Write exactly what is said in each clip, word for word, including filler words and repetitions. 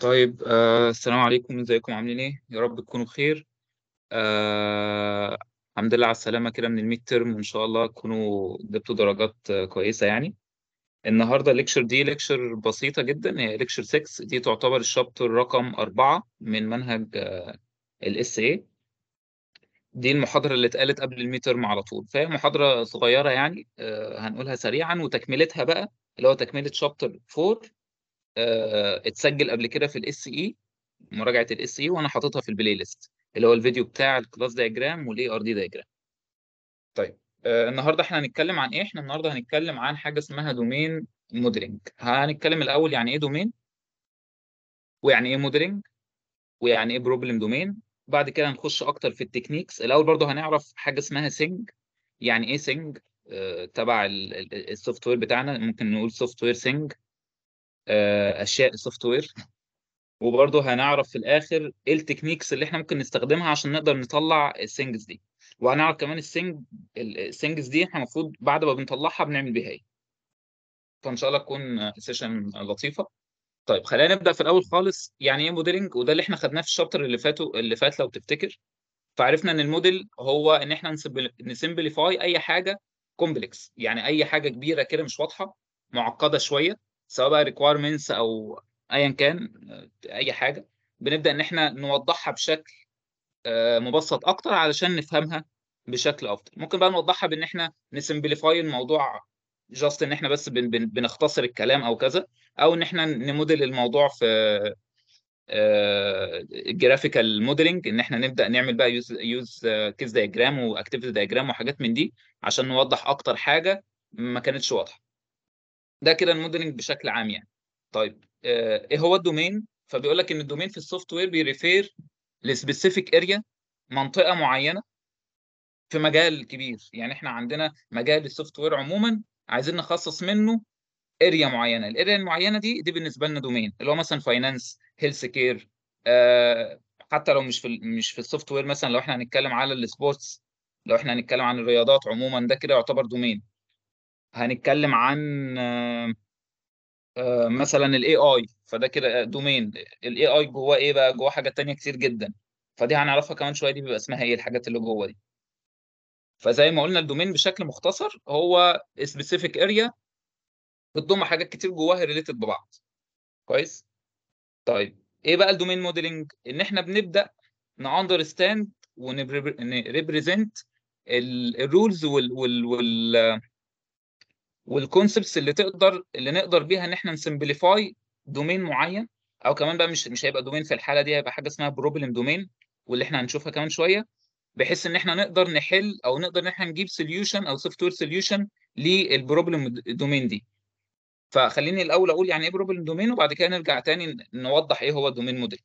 طيب آه السلام عليكم، ازيكم عاملين ايه؟ يا رب تكونوا بخير. آه الحمد لله على السلامة كده من الميد ترم، وان شاء الله تكونوا جبتوا درجات آه، كويسة. يعني النهارده الليكشر دي ليكشر بسيطة جدا، هي ليكشر ستة، دي تعتبر الشابتر رقم أربعة من منهج ال إس إيه. دي المحاضرة اللي اتقالت قبل الميد ترم على طول، فهي محاضرة صغيرة يعني آه هنقولها سريعا، وتكملتها بقى اللي هو تكملة شابتر أربعة آه، اتسجل قبل كده في الاس اي، مراجعه الاس اي، وانا حاططها في البلاي ليست اللي هو الفيديو بتاع الكلاس دايجرام والاي ار دي دايجرام. طيب آه، النهارده احنا هنتكلم عن ايه؟ احنا النهارده هنتكلم عن حاجه اسمها دومين موديلنج. هنتكلم الاول يعني ايه دومين، ويعني ايه موديلنج، ويعني ايه بروبلم دومين. بعد كده هنخش اكتر في التكنيكس. الاول برضه هنعرف حاجه اسمها سينج. يعني ايه سينج؟ آه، تبع السوفت وير بتاعنا ممكن نقول سوفت وير سينج، اشياء السوفت وير. وبرضه هنعرف في الاخر ايه التكنيكس اللي احنا ممكن نستخدمها عشان نقدر نطلع السينجز دي. وهنعرف كمان السينج السينجز دي احنا المفروض بعد ما بنطلعها بنعمل بيها ايه. فان شاء الله تكون سيشن لطيفه. طيب خلينا نبدا في الاول خالص، يعني ايه موديلنج؟ وده اللي احنا خدناه في الشابتر اللي فاتوا اللي فات لو تفتكر. فعرفنا ان الموديل هو ان احنا نسمبليفاي اي حاجه كومبلكس، يعني اي حاجه كبيره كده مش واضحه، معقده شويه، سواء بقى requirements او ايا كان، اي حاجه بنبدا ان احنا نوضحها بشكل مبسط اكتر علشان نفهمها بشكل افضل. ممكن بقى نوضحها بان احنا نسمبليفاي الموضوع، جاست ان احنا بس بن بن بنختصر الكلام او كذا، او ان احنا نموديل الموضوع في الجرافيكال موديلنج، ان احنا نبدا نعمل بقى يوز يوز كيس دايجرام واكتيفيتي دايجرام وحاجات من دي عشان نوضح اكتر حاجه ما كانتش واضحه. ده كده الموديلنج بشكل عام يعني. طيب آه، ايه هو الدومين؟ فبيقول لك ان الدومين في السوفت وير بيريفير لسبيسيفيك اريا، منطقه معينه في مجال كبير. يعني احنا عندنا مجال السوفت وير عموما عايزين نخصص منه اريا معينه، الاريا المعينه دي دي بالنسبه لنا دومين، اللي هو مثلا فاينانس، هيلث كير، آه، حتى لو مش في مش في السوفت وير، مثلا لو احنا هنتكلم على السبورتس، لو احنا هنتكلم عن الرياضات عموما، ده كده يعتبر دومين. هنتكلم عن مثلا الاي اي، فده كده دومين. الاي اي جواه ايه بقى؟ جواه حاجات تانية كتير جدا، فدي هنعرفها كمان شويه، دي بيبقى اسمها ايه الحاجات اللي جوه دي. فزي ما قلنا الدومين بشكل مختصر هو سبيسيفيك اريا بتضم حاجات كتير جواها ريليتد ببعض. كويس؟ طيب ايه بقى الدومين موديلنج؟ ان احنا بنبدا ناندرستاند ونريبريزنت الرولز وال وال والكونسبتس اللي تقدر اللي نقدر بيها ان احنا نسمبليفاي دومين معين، او كمان بقى مش مش هيبقى دومين في الحاله دي، هيبقى حاجه اسمها بروبلم دومين، واللي احنا هنشوفها كمان شويه، بحيث ان احنا نقدر نحل او نقدر ان احنا نجيب سوليوشن او سوفت وير سوليوشن للبروبلم دومين دي. فخليني الاول اقول يعني ايه بروبلم دومين، وبعد كده نرجع تاني نوضح ايه هو الدومين موديل.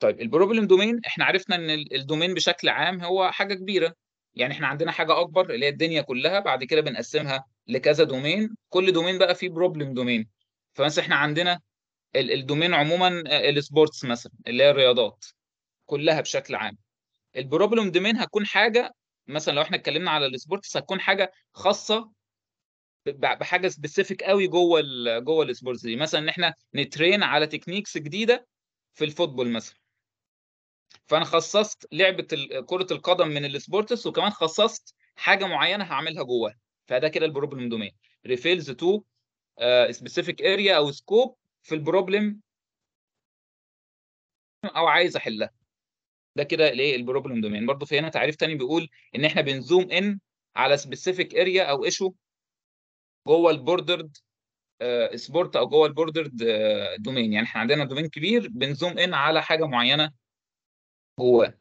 طيب البروبلم دومين احنا عرفنا ان الدومين بشكل عام هو حاجه كبيره، يعني احنا عندنا حاجه اكبر اللي هي الدنيا كلها، بعد كده بنقسمها لكذا دومين، كل دومين بقى فيه بروبلم دومين. فمثلا احنا عندنا الدومين عموما السبورتس مثلا اللي هي الرياضات كلها بشكل عام. البروبلم دومين هتكون حاجه، مثلا لو احنا اتكلمنا على السبورتس هتكون حاجه خاصه بحاجه سبيسيفيك قوي جوه ال جوه السبورتس دي، مثلا ان احنا نترين على تكنيكس جديده في الفوتبول مثلا، فانا خصصت لعبه كره القدم من السبورتس، وكمان خصصت حاجه معينه هعملها جواها، فده كده البروبلم دومين ريفيلز تو سبيسيفيك اريا او سكوب في البروبلم او عايز احلها. ده كده الايه البروبلم دومين. برضه في هنا تعريف ثاني بيقول ان احنا بنزوم ان على سبيسيفيك اريا او ايشو جوه البوردرد سبورت او جوه البوردرد دومين، يعني احنا عندنا دومين كبير بنزوم ان على حاجه معينه جواه.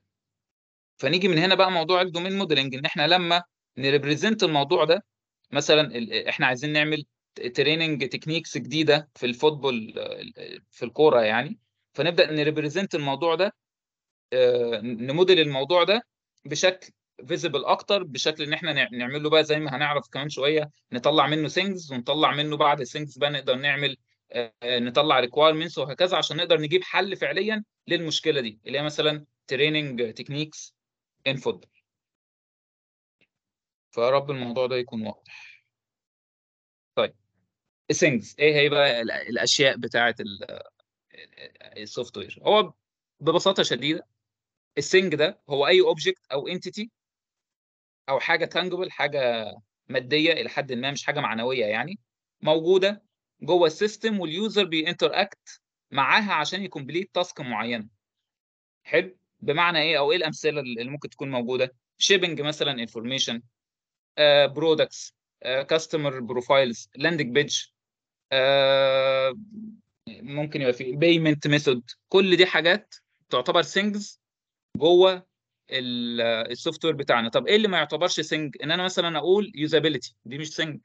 فنيجي من هنا بقى موضوع الدومين موديلنج، ان احنا لما نريبريزنت الموضوع ده، مثلا احنا عايزين نعمل تريننج تكنيكس جديده في الفوتبول في الكوره يعني، فنبدا نريبريزنت الموضوع ده، نموديل الموضوع ده بشكل فيزيبل اكتر، بشكل ان احنا نعمل له بقى زي ما هنعرف كمان شويه، نطلع منه سينجز، ونطلع منه بعد السينجز بقى نقدر نعمل نطلع ريكوايرمنتس وهكذا، عشان نقدر نجيب حل فعليا للمشكله دي اللي هي مثلا تريننج تكنيكس ان فوتبول. فيا رب الموضوع ده يكون واضح. طيب السينجز ايه هي بقى الاشياء بتاعه السوفت وير. هو ببساطه شديده الثينج ده هو اي اوبجكت او انتيتي او حاجه تانجبل، حاجه ماديه الى حد ما، مش حاجه معنويه يعني، موجوده جوه السيستم واليوزر بينتر اكت معاها عشان يكمبليت تاسك معينه. حلو، بمعنى ايه او ايه الامثله اللي ممكن تكون موجوده؟ شيبنج مثلا، انفورميشن، برودكتس، كاستمر بروفايلز، لاندنج بيج، ممكن يبقى في بايمنت ميثود. كل دي حاجات تعتبر ثينجز جوه السوفت وير بتاعنا. طب ايه اللي ما يعتبرش ثينج؟ ان انا مثلا اقول يوزابيلتي، دي مش ثينج،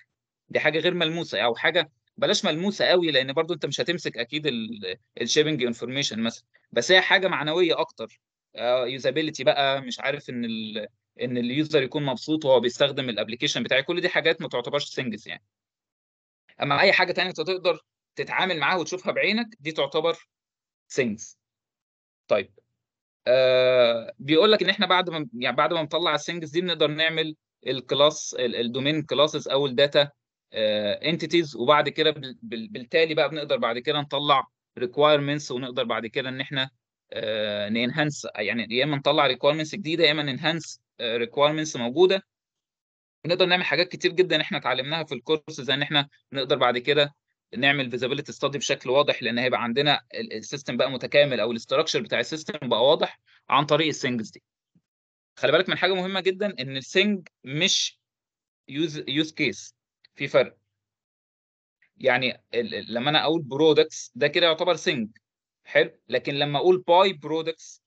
دي حاجه غير ملموسه، او حاجه بلاش ملموسه قوي لان برضو انت مش هتمسك اكيد الشيبنج انفورميشن مثلا، بس هي حاجه معنويه اكتر. يوزابيلتي بقى، مش عارف ان ال ان اليوزر يكون مبسوط وهو بيستخدم الابلكيشن بتاعي، كل دي حاجات ما تعتبرش ثينجز يعني. اما اي حاجه ثانيه انت تقدر تتعامل معاها وتشوفها بعينك دي تعتبر ثينجز. طيب آه بيقول لك ان احنا بعد ما يعني بعد ما نطلع الثينجز دي بنقدر نعمل الكلاس، الدومين كلاسز او الداتا انتيتيز، وبعد كده بالتالي بقى بنقدر بعد كده نطلع ريكوايرمنتس، ونقدر بعد كده ان احنا آه ننهانس، يعني يا اما نطلع ريكوايرمنتس جديده يا اما ننهانس ريكوايرمنتس موجوده. بنقدر نعمل حاجات كتير جدا احنا اتعلمناها في الكورس، زي ان احنا نقدر بعد كده نعمل فيزابيلتي ستادي بشكل واضح، لان هيبقى عندنا السيستم بقى متكامل او الاستراكشر بتاع السيستم بقى واضح عن طريق الثينجز دي. خلي بالك من حاجه مهمه جدا، ان الثينج مش يوز يوز كيس، في فرق. يعني لما انا اقول برودكتس ده كده يعتبر ثينج، حلو، لكن لما اقول باي برودكتس،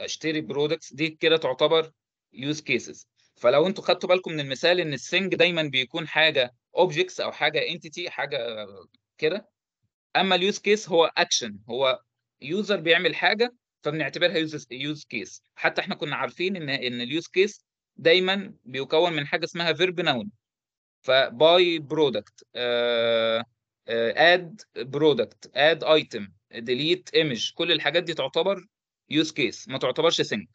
اشتري برودكتس، دي كده تعتبر يوز كيسز. فلو انتوا خدتوا بالكم من المثال ان الثينج دايما بيكون حاجه اوبجكتس او حاجه انتيتي حاجه كده، اما اليوز كيس هو اكشن، هو يوزر بيعمل حاجه فبنعتبرها يوز كيس. حتى احنا كنا عارفين ان ان اليوز كيس دايما بيكون من حاجه اسمها فيرب نون، فباي برودكت، اد برودكت، اد ايتم، ديليت ايمج، كل الحاجات دي تعتبر يوز كيس، ما تعتبرش ثينج.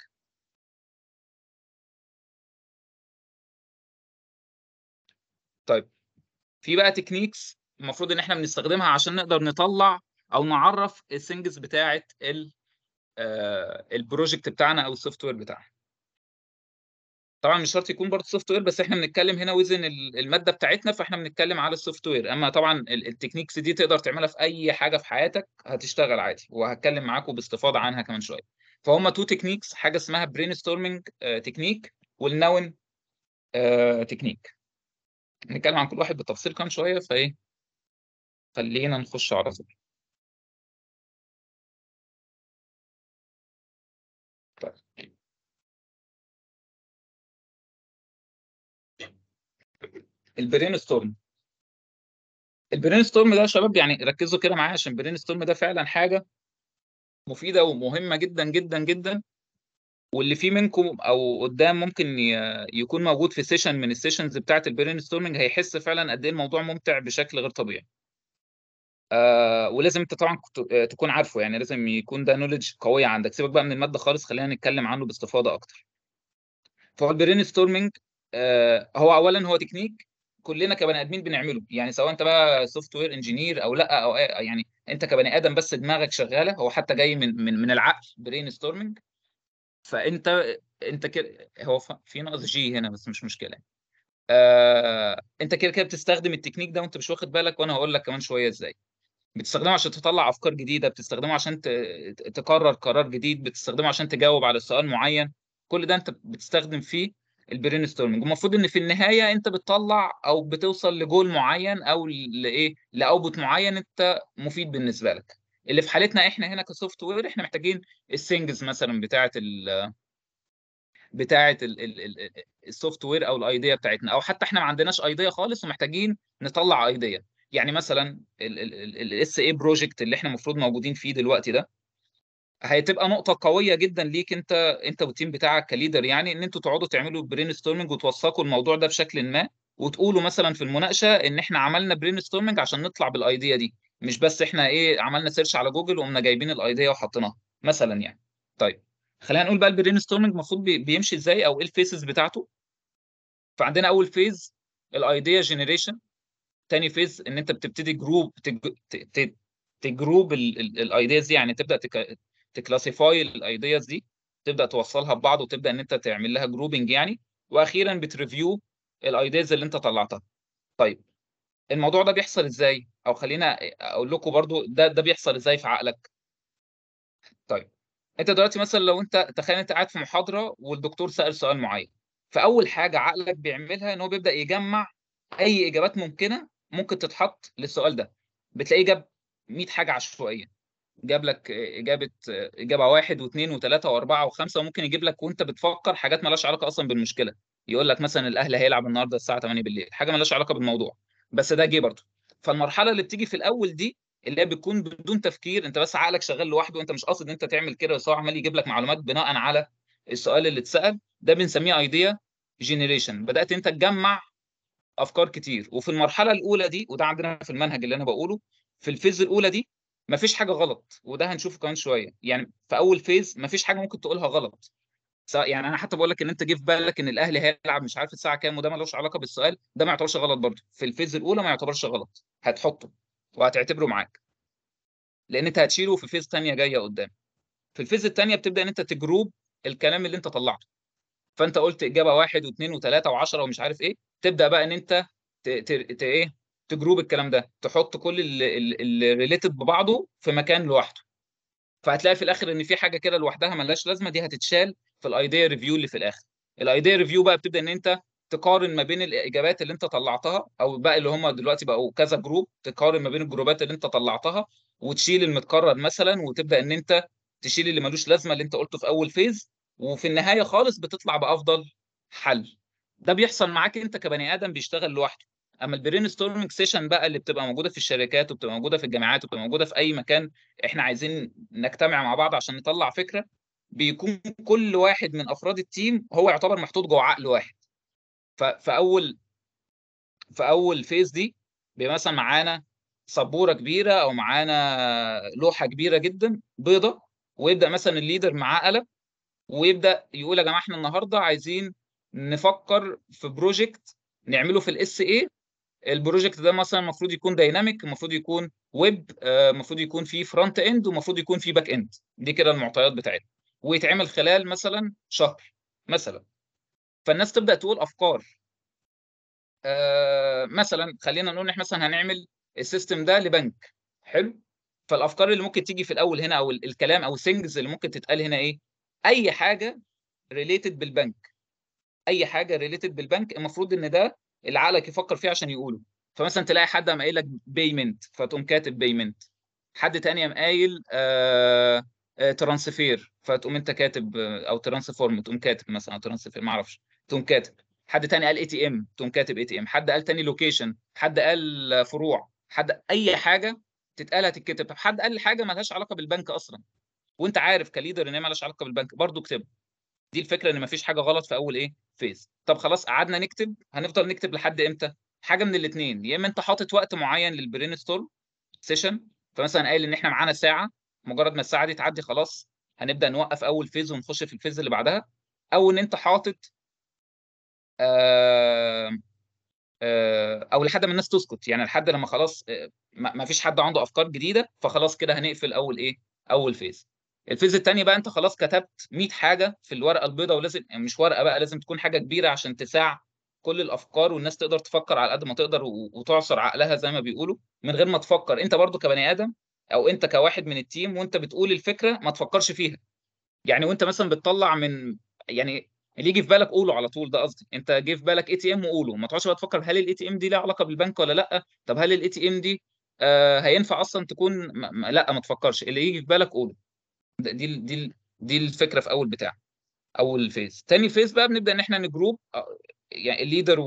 طيب في بقى تكنيكس المفروض ان احنا بنستخدمها عشان نقدر نطلع او نعرف الثينجز بتاعه البروجكت بتاعنا او السوفت وير بتاعنا. طبعا مش شرط يكون برضه سوفت وير، بس احنا بنتكلم هنا وزن الماده بتاعتنا، فاحنا بنتكلم على السوفت وير. اما طبعا التكنيكس دي تقدر تعملها في اي حاجه في حياتك هتشتغل عادي، وهتكلم معاكم باستفاضه عنها كمان شويه. فهم تو تكنيكس، حاجه اسمها برين ستورمنج تكنيك والنون تكنيك. نتكلم عن كل واحد بالتفصيل كمان شويه، فايه خلينا نخش على طول. طيب البرين ستورم، البرين ستورم ده يا شباب يعني ركزوا كده معايا، عشان البرين ستورم ده فعلا حاجه مفيده ومهمه جدا جدا جدا، واللي فيه منكم او قدام ممكن يكون موجود في سيشن من السيشنز بتاعه البرين ستورمنج هيحس فعلا قد ايه الموضوع ممتع بشكل غير طبيعي. آه ولازم انت طبعا تكون عارفه، يعني لازم يكون ده نوليدج قويه عندك. سيبك بقى من الماده خالص، خلينا نتكلم عنه باستفاضه اكتر. فهو البرين ستورمنج آه هو اولا هو تكنيك كلنا كبني ادمين بنعمله، يعني سواء انت بقى سوفت وير انجينير او لا، او يعني انت كبني ادم بس دماغك شغاله، هو حتى جاي من من, من العقل برين ستورمنج. فانت انت كده، هو في نقص جي هنا بس مش مشكله. آه... انت كده كده بتستخدم التكنيك ده وانت مش واخد بالك، وانا هقول لك كمان شويه ازاي. بتستخدمه عشان تطلع افكار جديده، بتستخدمه عشان ت... تقرر قرار جديد، بتستخدمه عشان تجاوب على سؤال معين، كل ده انت بتستخدم فيه البرين ستورمنج. المفروض ان في النهايه انت بتطلع او بتوصل لجول معين او لايه، لاوبوت معين انت مفيد بالنسبه لك. اللي في حالتنا احنا هنا كسوفت وير احنا محتاجين السينجز مثلا بتاعه ال بتاعه السوفت وير او الايديا بتاعتنا، او حتى احنا ما عندناش ايديا خالص ومحتاجين نطلع ايديا. يعني مثلا الاس اي بروجكت اللي احنا المفروض موجودين فيه دلوقتي ده هتبقى نقطه قويه جدا ليك انت انت والتيم بتاعك كليدر، يعني ان انتوا تقعدوا تعملوا برين ستورمنج وتوثقوا الموضوع ده بشكل ما، وتقولوا مثلا في المناقشه ان احنا عملنا برين ستورمنج عشان نطلع بالايديا دي، مش بس احنا ايه عملنا سيرش على جوجل وقمنا جايبين الايديا وحطيناها مثلا يعني. طيب خلينا نقول بقى البرين ستورمنج المفروض بيمشي ازاي او ايه الفيسز بتاعته. فعندنا اول فيز الايديا جنريشن، ثاني فيز ان انت بتبتدي جروب تجروب الايدياز دي، يعني تبدا تكلاسيفاي الايدياز دي، تبدا توصلها ببعض وتبدا ان انت تعمل لها جروبنج يعني، واخيرا بتريفيو الايدياز اللي انت طلعتها. طيب الموضوع ده بيحصل ازاي؟ او خلينا اقول لكم برضو ده ده بيحصل ازاي في عقلك. طيب انت دلوقتي مثلا لو انت تخيل انت قاعد في محاضره والدكتور سال سؤال معين، فاول حاجه عقلك بيعملها ان هو بيبدا يجمع اي اجابات ممكنه ممكن تتحط للسؤال ده. بتلاقيه جاب مية حاجه عشوائيه، جاب لك اجابه اجابه واحد واثنين وثلاثه واربعه وخمسه، وممكن يجيب لك وانت بتفكر حاجات مالهاش علاقه اصلا بالمشكله. يقول لك مثلا الاهلي هيلعب النهارده الساعه تمانية بالليل، حاجه مالهاش علاقه بالموضوع بس ده جه برضه. فالمرحله اللي بتيجي في الاول دي اللي هي بتكون بدون تفكير، انت بس عقلك شغال لوحده وانت مش قاصد ان انت تعمل كده، بس هو عمال يجيب لك معلومات بناء على السؤال اللي اتسال ده، بنسميه ايديا جنريشن. بدات انت تجمع افكار كتير. وفي المرحله الاولى دي، وده عندنا في المنهج اللي انا بقوله في الفيز الاولى دي، مفيش حاجه غلط، وده هنشوفه كمان شويه. يعني في اول فيز مفيش حاجه ممكن تقولها غلط. يعني انا حتى بقول لك ان انت جه في بالك ان الاهلي هيلعب مش عارف الساعه كام وده ملوش علاقه بالسؤال، ده ما يعتبرش غلط برضه في الفيز الاولى، ما يعتبرش غلط، هتحطه وهتعتبره معاك لان انت هتشيله في فيز ثانيه جايه قدام. في الفيز الثانيه بتبدا ان انت تجروب الكلام اللي انت طلعته. فانت قلت اجابه واحد واثنين وثلاثه وعشرة ومش عارف ايه، تبدا بقى ان انت ت ت ت ايه تجروب الكلام ده، تحط كل اللي ريليتد ببعضه في مكان لوحده. فهتلاقي في الاخر ان في حاجه كده لوحدها مالهاش لازمه، دي هتتشال في الايديا ريفيو اللي في الاخر. الايديا ريفيو بقى بتبدا ان انت تقارن ما بين الاجابات اللي انت طلعتها، او بقى اللي هم دلوقتي بقوا كذا جروب، تقارن ما بين الجروبات اللي انت طلعتها وتشيل المتكرر مثلا، وتبدا ان انت تشيل اللي ملوش لازمه اللي انت قلته في اول فيز، وفي النهايه خالص بتطلع بافضل حل. ده بيحصل معاك انت كبني ادم بيشتغل لوحده. اما البرين ستورمنج سيشن بقى اللي بتبقى موجوده في الشركات وبتبقى موجوده في الجامعات وبتبقى موجوده في اي مكان احنا عايزين نجتمع مع بعض عشان نطلع فكره، بيكون كل واحد من افراد التيم هو يعتبر محطوط جوه عقل واحد. فاول فاول فيز دي بيبقى مثلا معانا سبوره كبيره او معانا لوحه كبيره جدا بيضه، ويبدا مثلا الليدر معاه قلم ويبدا يقول يا جماعه احنا النهارده عايزين نفكر في بروجكت نعمله في الاس اي. البروجكت ده مثلا المفروض يكون دايناميك، المفروض يكون ويب، المفروض يكون فيه فرونت اند، ومفروض يكون فيه باك اند. دي كده المعطيات بتاعتنا، ويتعمل خلال مثلا شهر مثلا. فالناس تبدا تقول افكار، آه مثلا خلينا نقول ان احنا مثلا هنعمل السيستم ده لبنك. حلو. فالافكار اللي ممكن تيجي في الاول هنا او الكلام او سينجز اللي ممكن تتقال هنا ايه؟ اي حاجه ريليتد بالبنك، اي حاجه ريليتد بالبنك المفروض ان ده اللي عقلك يفكر فيه عشان يقوله. فمثلا تلاقي حد قام قايل لك بيمنت، فتقوم كاتب بيمنت. حد تاني قام قايل آه ترانسفير، فتقوم انت كاتب، او ترانسفورم تقوم كاتب مثلا، او ترانسفير ما اعرفش تقوم كاتب. حد تاني قال اي تي ام تقوم كاتب اي تي ام. حد قال تاني لوكيشن، حد قال فروع، حد اي حاجه تتقال هتتكتب. طب حد قال حاجه مالهاش علاقه بالبنك اصلا وانت عارف كليدر ان هي مالهاش علاقه بالبنك، برضه اكتبها. دي الفكره ان مفيش حاجه غلط في اول ايه فيز. طب خلاص قعدنا نكتب، هنفضل نكتب لحد امتى؟ حاجه من الاثنين، يا اما انت حاطط وقت معين للبرين ستورم سيشن، فمثلا قايل ان احنا معانا ساعه، مجرد ما الساعه دي تعدي خلاص هنبدا نوقف اول فيز ونخش في الفيز اللي بعدها. او ان انت حاطط آه آه او لحد ما الناس تسكت، يعني لحد لما خلاص ما فيش حد عنده افكار جديده، فخلاص كده هنقفل اول ايه اول فيز. الفيز الثانيه بقى انت خلاص كتبت مية حاجه في الورقه البيضاء، ولازم مش ورقه بقى، لازم تكون حاجه كبيره عشان تساع كل الافكار والناس تقدر تفكر على قد ما تقدر وتعصر عقلها زي ما بيقولوا من غير ما تفكر. انت برضو كبني ادم او انت كواحد من التيم وانت بتقول الفكره ما تفكرش فيها، يعني وانت مثلا بتطلع من يعني اللي يجي في بالك قوله على طول. ده قصدي، انت جه في بالك اي تي ام وقوله، ما تقعدش بقى تفكر هل الاي تي ام دي لها علاقه بالبنك ولا لا، طب هل الاي تي ام دي آه هينفع اصلا تكون ما... لا ما تفكرش، اللي يجي في بالك قوله. دي دي دي الفكره في اول بتاع اول فيز. تاني فيز بقى بنبدا ان احنا نجروب، يعني الليدر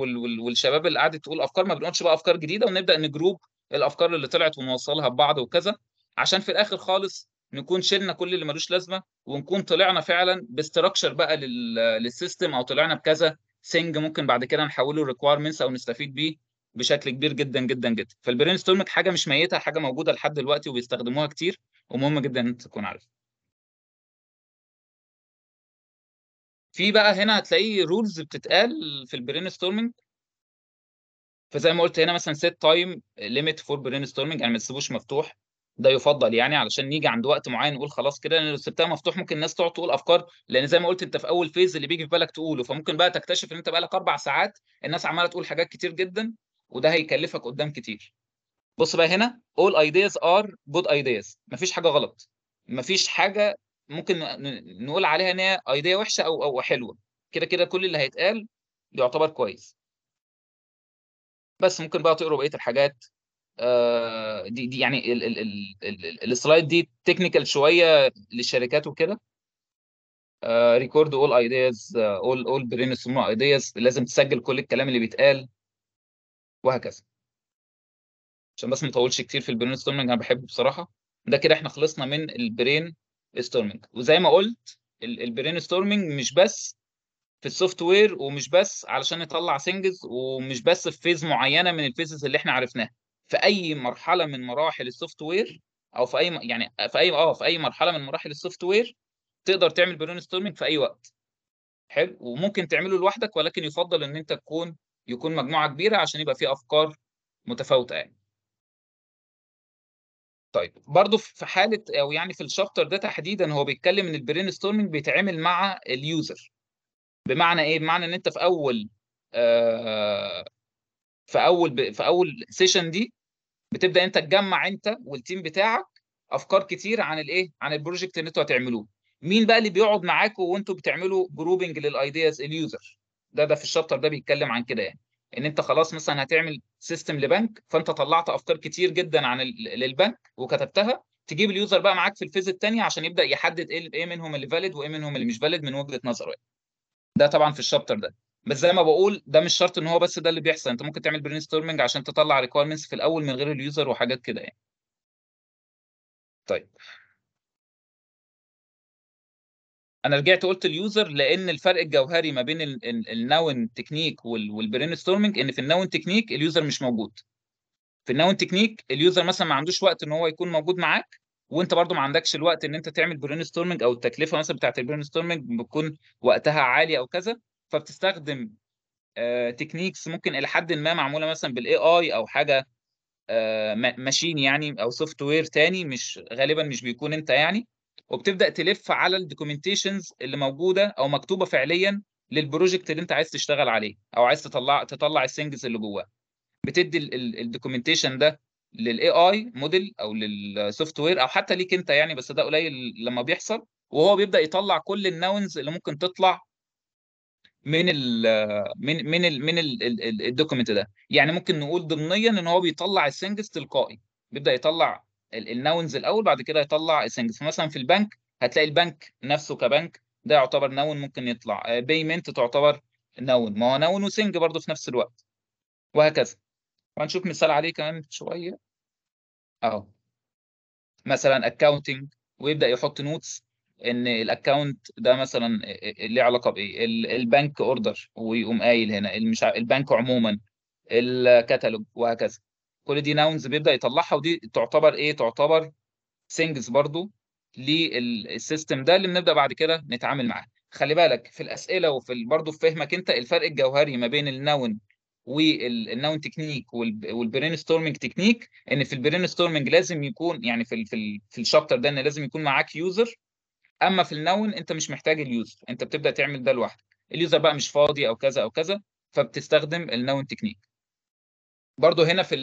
والشباب اللي قاعده تقول افكار ما بنقولش بقى افكار جديده، ونبدا نجروب الافكار اللي طلعت ونوصلها ببعض وكذا، عشان في الاخر خالص نكون شلنا كل اللي ملوش لازمه، ونكون طلعنا فعلا باستراكشر بقى للسيستم، او طلعنا بكذا سنج ممكن بعد كده نحوله ريكويرمنتس او نستفيد بيه بشكل كبير جدا جدا جدا. فالبرين ستورمنج حاجه مش ميته، حاجه موجوده لحد دلوقتي وبيستخدموها كتير، ومهم جدا ان انت تكون عارف. في بقى هنا هتلاقي رولز بتتقال في البرين ستورمنج، فزي ما قلت هنا مثلا سيت تايم ليميت فور برين ستورمنج، يعني ما تسيبوش مفتوح، ده يفضل يعني علشان نيجي عند وقت معين نقول خلاص كده. لان لو سبتها مفتوح ممكن الناس تقعد تقول افكار، لان زي ما قلت انت في اول فيز اللي بيجي في بالك تقوله، فممكن بقى تكتشف ان انت بقى لك اربع ساعات الناس عماله تقول حاجات كتير جدا، وده هيكلفك قدام كتير. بص بقى هنا all ideas are good ideas، مفيش حاجه غلط، مفيش حاجه ممكن نقول عليها ان هي ايديا وحشه او او حلوه، كده كده كل اللي هيتقال يعتبر كويس. بس ممكن بقى تقروا بقيه الحاجات. آه دي دي يعني ال ال ال السلايد دي تكنيكال شويه للشركات وكده. ريكورد اول ايدياز، اول اول برين ستورم ايدياز، لازم تسجل كل الكلام اللي بيتقال وهكذا. عشان بس ما اطولش كتير في البرين ستورمنج، انا بحبه بصراحه. ده كده احنا خلصنا من البرين ستورمنج. وزي ما قلت البرين ستورمنج مش بس في السوفت وير، ومش بس علشان نطلع سنجلز، ومش بس في فيز معينه من الفيزز اللي احنا عرفناها. في اي مرحله من مراحل السوفت وير، او في اي يعني في اي اه في اي مرحله من مراحل السوفت وير تقدر تعمل برين ستورمنج في اي وقت. حلو، وممكن تعمله لوحدك، ولكن يفضل ان انت تكون يكون مجموعه كبيره عشان يبقى فيه افكار متفاوته يعني. طيب برضه في حاله او يعني في الشابتر ده تحديدا هو بيتكلم ان البرين ستورمنج بيتعامل مع اليوزر. بمعنى ايه؟ بمعنى ان انت في اول آه في اول ب... في اول سيشن دي بتبدا انت تجمع انت والتيم بتاعك افكار كتير عن الايه؟ عن البروجكت اللي انتوا هتعملوه. مين بقى اللي بيقعد معاكم وانتوا بتعملوا جروبنج للايدياز؟ اليوزر. ده ده في الشابتر ده بيتكلم عن كده يعني. ان انت خلاص مثلا هتعمل سيستم لبنك، فانت طلعت افكار كتير جدا عن للبنك وكتبتها، تجيب اليوزر بقى معاك في الفيز الثانيه عشان يبدا يحدد ايه ايه منهم اللي فاليد وايه منهم اللي مش فاليد من وجهه نظره. ده طبعا في الشابتر ده. بس زي ما بقول ده مش شرط ان هو بس ده اللي بيحصل، انت ممكن تعمل برين ستورمنج عشان تطلع ريكويرمنتس في الاول من غير اليوزر وحاجات كده يعني. طيب انا رجعت قلت اليوزر لان الفرق الجوهري ما بين الناون تكنيك والبرين ستورمنج ان في الناون تكنيك اليوزر مش موجود. في الناون تكنيك اليوزر مثلا ما عندوش وقت ان هو يكون موجود معاك، وانت برضو ما عندكش الوقت ان انت تعمل برين ستورمنج، او التكلفه مثلا بتاعت البرين ستورمنج بتكون وقتها عاليه او كذا، فبتستخدم آه تكنيكس ممكن الى حد ما معموله مثلا بالاي اي او حاجه آه ماشين يعني، او سوفت وير ثاني مش غالبا مش بيكون انت يعني، وبتبدا تلف على الدوكيومنتيشنز اللي موجوده او مكتوبه فعليا للبروجكت اللي انت عايز تشتغل عليه، او عايز تطلع تطلع السنجز اللي جواه. بتدي الدوكيومنتيشن ده للاي اي موديل او للسوفت وير او حتى ليك انت يعني، بس ده قليل لما بيحصل. وهو بيبدا يطلع كل الناونز اللي ممكن تطلع من ال من من ال من الدوكيمنت ده يعني. ممكن نقول ضمنيا ان هو بيطلع السنجز تلقائي، بيبدا يطلع الناونز الاول بعد كده يطلع السنجز. فمثلا في البنك هتلاقي البنك نفسه كبنك ده يعتبر ناون ممكن يطلع، بيمنت تعتبر ناون، ما هو ناون وسنج برضه في نفس الوقت وهكذا. وهنشوف مثال عليه كمان شويه اهو. مثلا اكاونتنج، ويبدا يحط نوتس ان الاكونت ده مثلا ليه علاقه بايه، البنك اوردر، ويقوم قايل هنا مش البنك عموما، الكتالوج وهكذا. كل دي ناونز بيبدا يطلعها، ودي تعتبر ايه؟ تعتبر سنجز برضو للسيستم ده اللي بنبدا بعد كده نتعامل معاه. خلي بالك في الاسئله وفي برضو في فهمك انت الفرق الجوهري ما بين الناون والناون تكنيك والبرين ستورمنج تكنيك، ان في البرين ستورمنج لازم يكون يعني في في في الشابتر ده ان لازم يكون معاك يوزر. اما في النون انت مش محتاج اليوزر، انت بتبدا تعمل ده لوحدك. اليوزر بقى مش فاضي او كذا او كذا، فبتستخدم النون تكنيك. برضو هنا في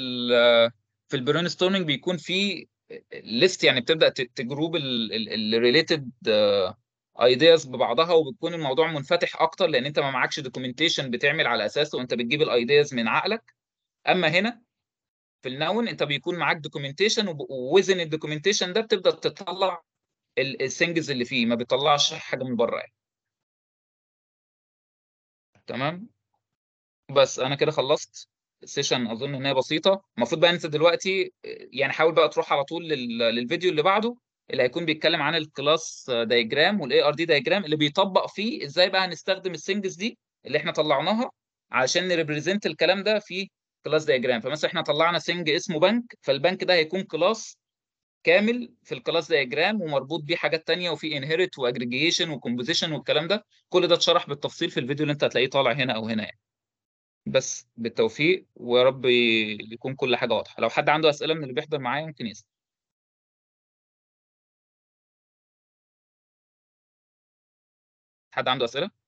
في البرين ستورمنج بيكون في ليست يعني، بتبدا تجروب الريليتد ايدياز ببعضها، وبتكون الموضوع منفتح اكتر لان انت ما معكش دوكيومنتيشن بتعمل على اساسه، وانت بتجيب الايدياز من عقلك. اما هنا في النون انت بيكون معاك دوكيومنتيشن، ووزن الدوكيومنتيشن ده بتبدا تطلع السنجز اللي فيه، ما بيطلعش حاجه من بره يعني. تمام، بس انا كده خلصت السيشن، اظن ان هي بسيطه. المفروض بقى انت دلوقتي يعني حاول بقى تروح على طول للفيديو اللي بعده اللي هيكون بيتكلم عن الكلاس دايجرام والاي ار دي دايجرام، اللي بيطبق فيه ازاي بقى هنستخدم السنجز دي اللي احنا طلعناها علشان نريبريزنت الكلام ده في كلاس دايجرام. فمثلا احنا طلعنا سنج اسمه بنك، فالبنك ده هيكون كلاس كامل في الكلاس دايجرام ومربوط بيه حاجات ثانيه، وفي انهيرت واجريجيشن وكومبوزيشن والكلام ده، كل ده اتشرح بالتفصيل في الفيديو اللي انت هتلاقيه طالع هنا او هنا يعني. بس بالتوفيق، ويا رب يكون كل حاجه واضحه. لو حد عنده اسئله من اللي بيحضر معايا ممكن يسال. حد عنده اسئله؟